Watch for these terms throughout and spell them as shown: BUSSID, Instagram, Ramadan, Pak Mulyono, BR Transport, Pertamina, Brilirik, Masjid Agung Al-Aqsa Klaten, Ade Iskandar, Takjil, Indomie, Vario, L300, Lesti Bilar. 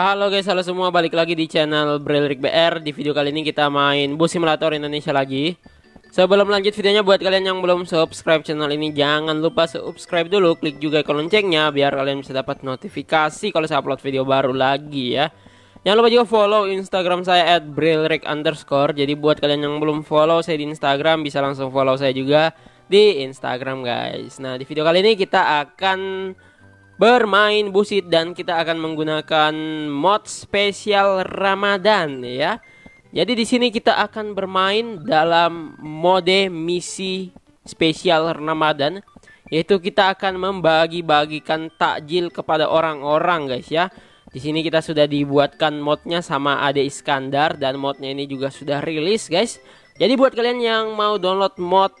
Halo guys, halo semua, balik lagi di channel Brilirik BR. Di video kali ini kita main bus simulator Indonesia lagi. Sebelum lanjut videonya, buat kalian yang belum subscribe channel ini, jangan lupa subscribe dulu, klik juga ikon loncengnya biar kalian bisa dapat notifikasi kalau saya upload video baru lagi ya. Jangan lupa juga follow Instagram saya @brilirik_. Jadi buat kalian yang belum follow saya di Instagram, bisa langsung follow saya juga di Instagram guys. Nah, di video kali ini kita akan bermain BUSSID dan kita akan menggunakan mod spesial Ramadan ya. Jadi di sini kita akan bermain dalam mode misi spesial Ramadan, yaitu kita akan membagi-bagikan takjil kepada orang-orang guys ya. Di sini kita sudah dibuatkan modnya sama Ade Iskandar dan modnya ini juga sudah rilis guys. Jadi buat kalian yang mau download mod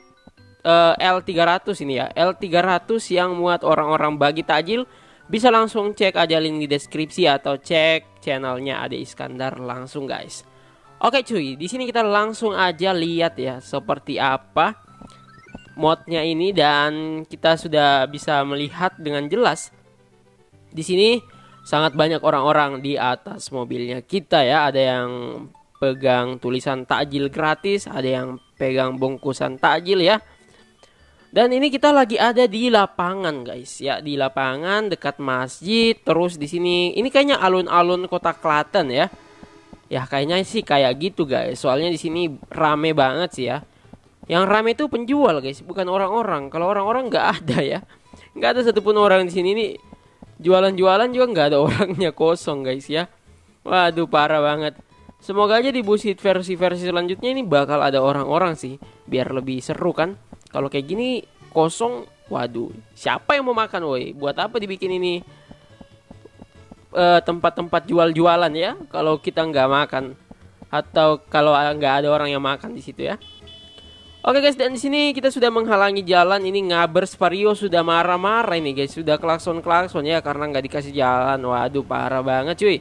L300 ini ya, L300 yang muat orang-orang bagi takjil, bisa langsung cek aja link di deskripsi atau cek channelnya Ade Iskandar langsung guys. Oke cuy, di sini kita langsung aja lihat ya seperti apa modnya ini, dan kita sudah bisa melihat dengan jelas di sini sangat banyak orang-orang di atas mobilnya kita ya. Ada yang pegang tulisan takjil gratis, ada yang pegang bungkusan takjil ya. Dan ini kita lagi ada di lapangan guys ya, di lapangan dekat masjid. Terus di sini ini kayaknya alun-alun kota Klaten ya. Ya kayaknya sih kayak gitu guys. Soalnya di sini rame banget sih ya. Yang rame itu penjual guys, bukan orang-orang. Kalau orang-orang nggak ada ya. Nggak ada satupun orang di sini nih. Jualan-jualan juga nggak ada orangnya, kosong guys ya. Waduh, parah banget. Semoga aja di BUSSID versi-versi selanjutnya ini bakal ada orang-orang sih, biar lebih seru kan. Kalau kayak gini kosong, waduh, siapa yang mau makan woi? Buat apa dibikin ini tempat-tempat jual-jualan ya? Kalau kita nggak makan atau kalau nggak ada orang yang makan di situ ya. Oke guys, dan di sini kita sudah menghalangi jalan. Ini Ngabers Vario sudah marah-marah ini guys, sudah klakson-klakson ya karena nggak dikasih jalan. Waduh, parah banget cuy.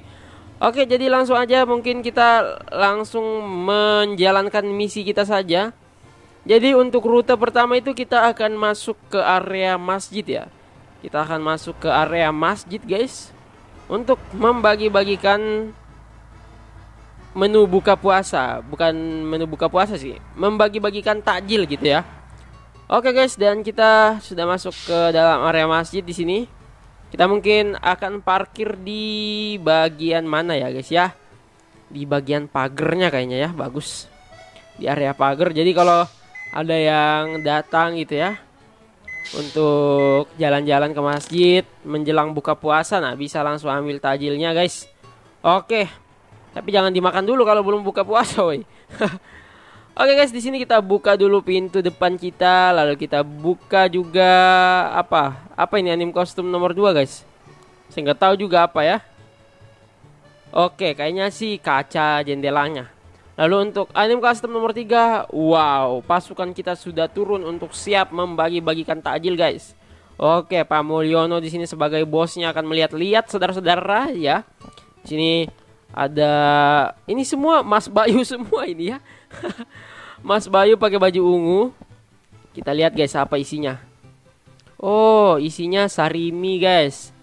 Oke, jadi langsung aja mungkin kita langsung menjalankan misi kita saja. Jadi untuk rute pertama itu kita akan masuk ke area masjid ya. Kita akan masuk ke area masjid guys, untuk membagi-bagikan menu buka puasa. Bukan menu buka puasa sih, membagi-bagikan takjil gitu ya. Oke guys, dan kita sudah masuk ke dalam area masjid. Di sini kita mungkin akan parkir di bagian mana ya guys ya. Di bagian pagernya kayaknya ya, bagus. Di area pagar, jadi kalau ada yang datang gitu ya untuk jalan-jalan ke masjid menjelang buka puasa, nah bisa langsung ambil takjilnya guys. Oke, tapi jangan dimakan dulu kalau belum buka puasa woi. Oke guys, di sini kita buka dulu pintu depan kita, lalu kita buka juga apa ini anim kostum nomor 2 guys. Saya nggak tahu juga apa ya. Oke, kayaknya sih kaca jendelanya. Lalu untuk anim custom nomor 3, wow, pasukan kita sudah turun untuk siap membagi-bagikan takjil guys. Oke, Pak Mulyono di sini sebagai bosnya akan melihat-lihat saudara-saudara ya. Di sini ada ini semua Mas Bayu semua ini ya. Mas Bayu pakai baju ungu. Kita lihat guys apa isinya. Oh, isinya sarimi guys.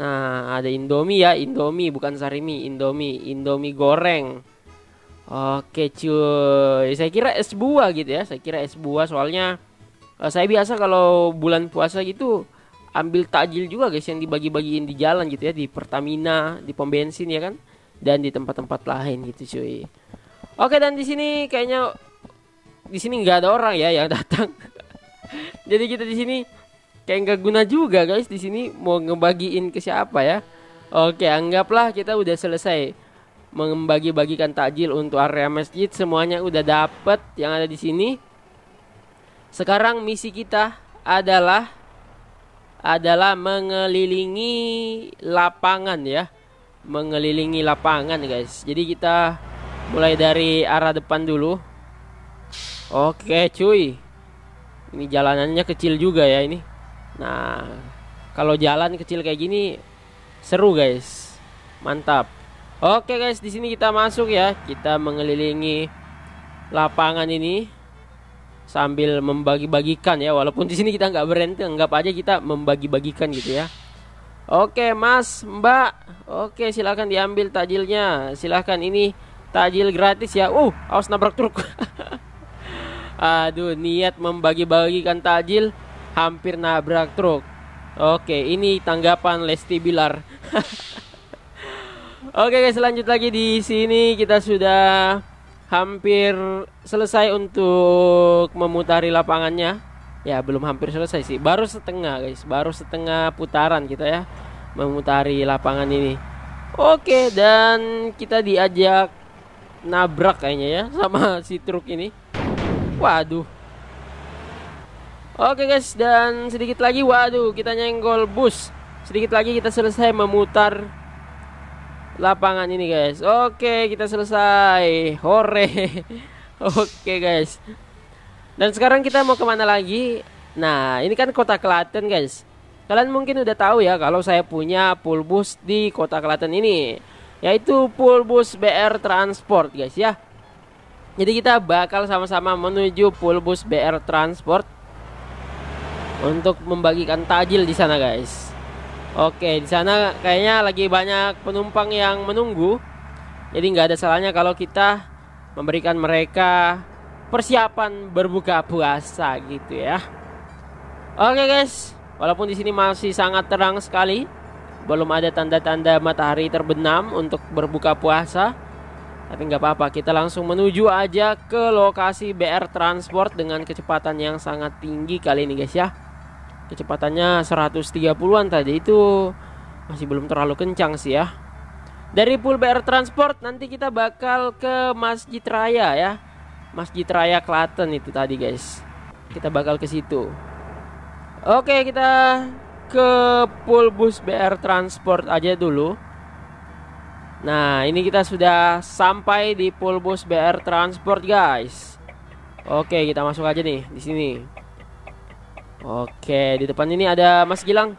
Nah, ada Indomie ya, Indomie bukan sarimi, Indomie, Indomie goreng. Oke cuy, saya kira es buah gitu ya. Saya kira es buah, soalnya saya biasa kalau bulan puasa gitu ambil takjil juga guys, yang dibagi-bagiin di jalan gitu ya, di Pertamina, di pom bensin ya kan, dan di tempat-tempat lain gitu cuy. Oke, dan di sini kayaknya di sini nggak ada orang ya yang datang. Jadi kita di sini kayak nggak guna juga guys. Di sini mau ngebagiin ke siapa ya? Oke, anggaplah kita udah selesai membagi-bagikan takjil untuk area masjid. Semuanya udah dapet yang ada di sini. Sekarang misi kita adalah mengelilingi lapangan ya, mengelilingi lapangan guys. Jadi kita mulai dari arah depan dulu. Oke cuy, ini jalanannya kecil juga ya ini. Nah, kalau jalan kecil kayak gini seru guys, mantap. Oke guys, di sini kita masuk ya. Kita mengelilingi lapangan ini sambil membagi-bagikan ya. Walaupun di sini kita nggak berhenti, anggap aja kita membagi-bagikan gitu ya. Oke mas, mbak, oke silahkan diambil takjilnya. Silahkan, ini takjil gratis ya. Awas nabrak truk. Aduh, niat membagi-bagikan takjil hampir nabrak truk. Oke, ini tanggapan Lesti Bilar. Oke guys, lanjut lagi di sini. Kita sudah hampir selesai untuk memutari lapangannya. Ya belum hampir selesai sih, baru setengah guys, baru setengah putaran kita ya memutari lapangan ini. Oke, dan kita diajak nabrak kayaknya ya sama si truk ini. Waduh. Oke guys, dan sedikit lagi, waduh kita nyenggol bus. Sedikit lagi kita selesai memutar lapangan ini guys. Oke, kita selesai. Hore. Oke guys. Dan sekarang kita mau kemana lagi? Nah, ini kan kota Klaten guys. Kalian mungkin udah tahu ya kalau saya punya pool bus di kota Klaten ini, yaitu pool bus BR Transport guys ya. Jadi kita bakal sama-sama menuju pool bus BR Transport untuk membagikan takjil di sana guys. Oke, di sana kayaknya lagi banyak penumpang yang menunggu. Jadi nggak ada salahnya kalau kita memberikan mereka persiapan berbuka puasa gitu ya. Oke guys, walaupun di sini masih sangat terang sekali, belum ada tanda-tanda matahari terbenam untuk berbuka puasa, tapi nggak apa-apa, kita langsung menuju aja ke lokasi BR Transport dengan kecepatan yang sangat tinggi kali ini guys ya. Kecepatannya 130-an tadi itu masih belum terlalu kencang sih ya. Dari pool BR Transport nanti kita bakal ke Masjid Raya ya. Masjid Raya Klaten itu tadi guys, kita bakal ke situ. Oke, kita ke pool bus BR Transport aja dulu. Nah, ini kita sudah sampai di pool bus BR Transport guys. Oke, kita masuk aja nih di sini. Oke, di depan ini ada Mas Gilang.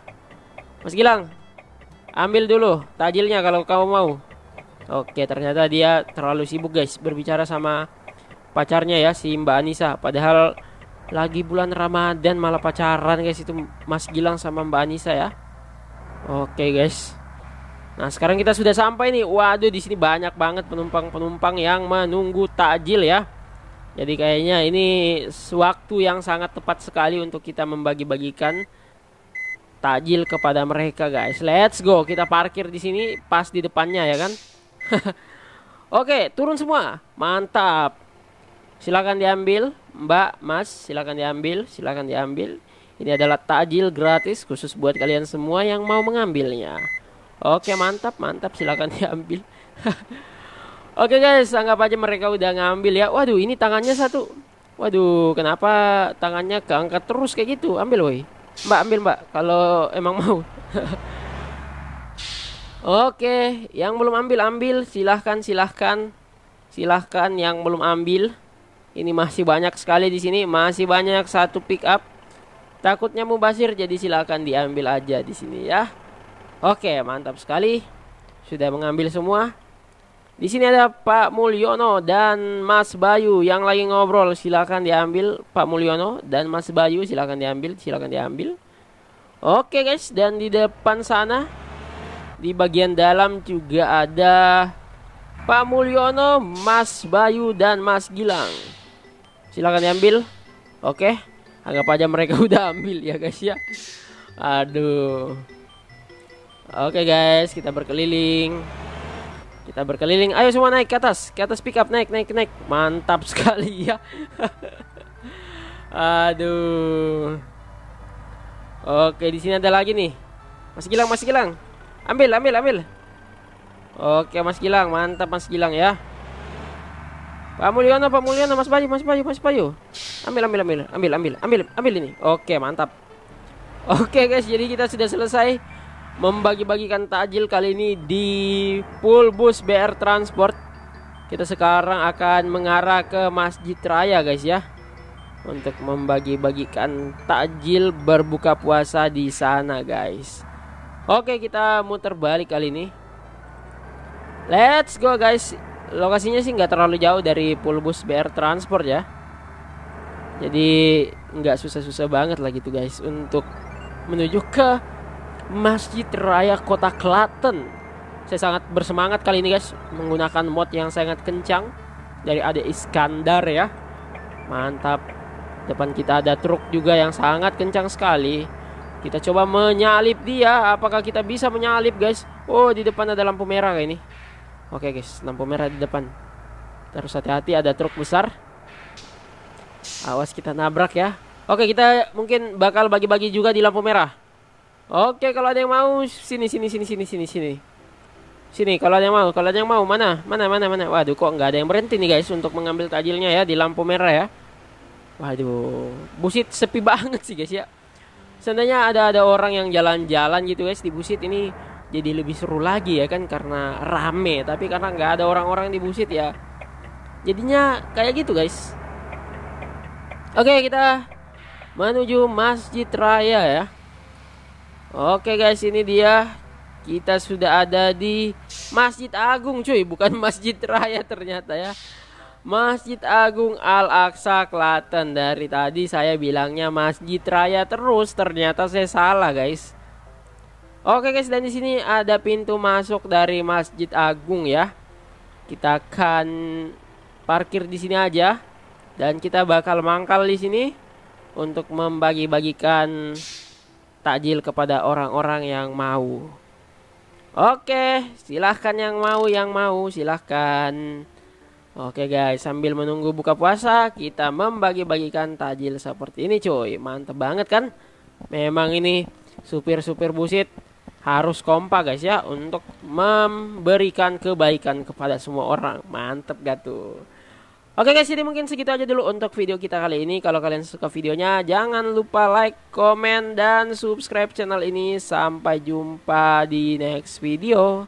Mas Gilang, ambil dulu takjilnya kalau kamu mau. Oke, ternyata dia terlalu sibuk guys berbicara sama pacarnya ya, si Mbak Anissa. Padahal lagi bulan Ramadan malah pacaran guys itu Mas Gilang sama Mbak Anissa ya. Oke guys. Nah, sekarang kita sudah sampai nih. Waduh, di sini banyak banget penumpang-penumpang yang menunggu takjil ya. Jadi kayaknya ini waktu yang sangat tepat sekali untuk kita membagi-bagikan takjil kepada mereka guys. Let's go. Kita parkir di sini pas di depannya ya kan. Oke, turun semua. Mantap. Silahkan diambil mbak, mas, silahkan diambil, silahkan diambil. Ini adalah takjil gratis khusus buat kalian semua yang mau mengambilnya. Oke, mantap, mantap, silahkan diambil. Oke guys, anggap aja mereka udah ngambil ya. Waduh, ini tangannya satu. Waduh, kenapa tangannya keangkat terus kayak gitu. Ambil woi, mbak, ambil mbak, kalau emang mau. Oke, yang belum ambil, ambil, silahkan, silahkan. Silahkan yang belum ambil. Ini masih banyak sekali di sini, masih banyak, satu pick up. Takutnya mubazir, jadi silakan diambil aja di sini ya. Oke, mantap sekali. Sudah mengambil semua. Di sini ada Pak Mulyono dan Mas Bayu yang lagi ngobrol. Silakan diambil Pak Mulyono dan Mas Bayu, silakan diambil, silakan diambil. Oke guys, dan di depan sana di bagian dalam juga ada Pak Mulyono, Mas Bayu dan Mas Gilang. Silahkan diambil. Oke, anggap aja mereka udah ambil ya guys ya. Aduh. Oke guys, kita berkeliling. Kita berkeliling. Ayo semua naik ke atas. Ke atas pick up, naik, naik, naik. Mantap sekali ya. Aduh. Oke, di sini ada lagi nih. Mas Gilang, Mas Gilang. Ambil, ambil, ambil. Oke, Mas Gilang, mantap Mas Gilang ya. Pak Mulyono, Mas Bayu, Mas Bayu, Mas Bayu. Ambil, ambil, ambil, ambil, ambil, ambil, ambil ini. Oke, mantap. Oke guys, jadi kita sudah selesai membagi-bagikan takjil kali ini di pool bus BR Transport. Kita sekarang akan mengarah ke Masjid Raya guys ya, untuk membagi-bagikan takjil berbuka puasa di sana guys. Oke, kita muter balik kali ini. Let's go guys. Lokasinya sih nggak terlalu jauh dari pool bus BR Transport ya. Jadi nggak susah-susah banget lah gitu guys untuk menuju ke Masjid Raya Kota Klaten. Saya sangat bersemangat kali ini guys, menggunakan mod yang sangat kencang dari Ade Iskandar ya. Mantap. Depan kita ada truk juga yang sangat kencang sekali. Kita coba menyalip dia. Apakah kita bisa menyalip guys? Oh, di depan ada lampu merah kayak ini. Oke guys, lampu merah di depan. Terus hati-hati, ada truk besar. Awas kita nabrak ya. Oke, kita mungkin bakal bagi-bagi juga di lampu merah. Oke, kalau ada yang mau sini. Kalau ada yang mau mana. Waduh, kok nggak ada yang berhenti nih guys untuk mengambil takjilnya ya di lampu merah ya. Waduh, Busit sepi banget sih guys ya. Seandainya ada orang yang jalan-jalan gitu guys di Busit ini, jadi lebih seru lagi ya kan, karena rame. Tapi karena nggak ada orang-orang di Busit ya, jadinya kayak gitu guys. Oke, kita menuju Masjid Raya ya. Oke guys, ini dia. Kita sudah ada di Masjid Agung cuy, bukan Masjid Raya ternyata ya. Masjid Agung Al-Aqsa Klaten. Dari tadi saya bilangnya Masjid Raya terus, ternyata saya salah guys. Oke guys, dan di sini ada pintu masuk dari Masjid Agung ya. Kita akan parkir di sini aja dan kita bakal mangkal di sini untuk membagi-bagikan takjil kepada orang-orang yang mau. Oke, silahkan yang mau silahkan. Oke guys, sambil menunggu buka puasa kita membagi-bagikan takjil seperti ini cuy. Mantep banget kan? Memang ini supir-supir Busit harus kompak guys ya, untuk memberikan kebaikan kepada semua orang. Mantep gak tuh? Oke guys, jadi mungkin segitu aja dulu untuk video kita kali ini. Kalau kalian suka videonya, jangan lupa like, komen, dan subscribe channel ini. Sampai jumpa di next video.